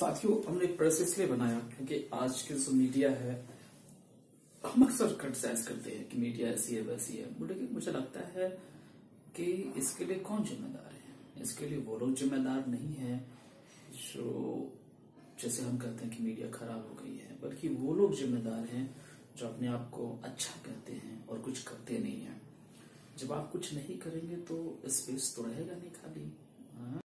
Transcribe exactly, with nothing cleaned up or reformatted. साथियों हमने प्रेस इसलिए बनाया क्योंकि आज की जो मीडिया है, हम अक्सर क्रिटिसाइज करते हैं कि मीडिया ऐसी है वैसी है, लेकिन मुझे लगता है कि इसके लिए कौन जिम्मेदार है? इसके लिए वो लोग जिम्मेदार नहीं है जो जैसे हम कहते हैं कि मीडिया खराब हो गई है, बल्कि वो लोग जिम्मेदार हैं जो अपने आप को अच्छा कहते हैं और कुछ करते नहीं है। जब आप कुछ नहीं करेंगे तो स्पेस तो रहेगा नहीं खाली।